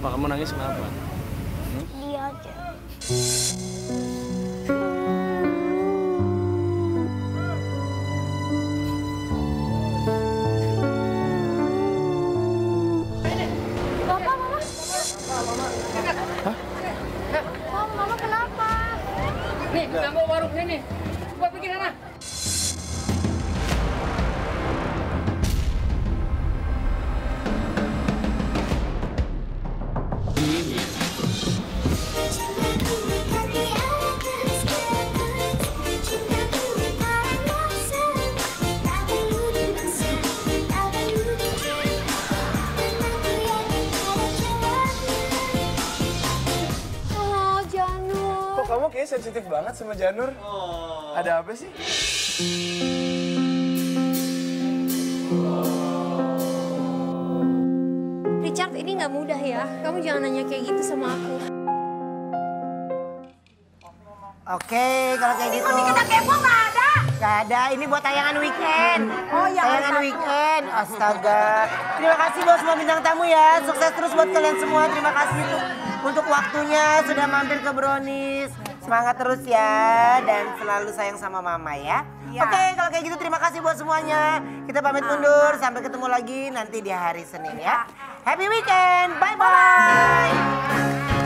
Kenapa? Kamu nangis kenapa? Sedih aja. Nambah warungnya nih, gua bikin sana. Kamu kayaknya sensitif banget sama Janur. Oh. Ada apa sih? Richard, ini nggak mudah ya. Kamu jangan nanya kayak gitu sama aku. Oke, kalau kayak gitu. Masih kita kepo nggak ada? Nggak ada. Ini buat tayangan weekend. Oh ya. Tayangan weekend. Astaga. Terima kasih buat semua bintang tamu ya. Sukses terus buat kalian semua. Terima kasih untuk waktunya sudah mampir ke Brownis. Semangat terus ya dan selalu sayang sama mama ya. Ya. Oke, kalau kayak gitu terima kasih buat semuanya. Kita pamit mundur sampai ketemu lagi nanti di hari Senin ya. Happy weekend. Bye bye.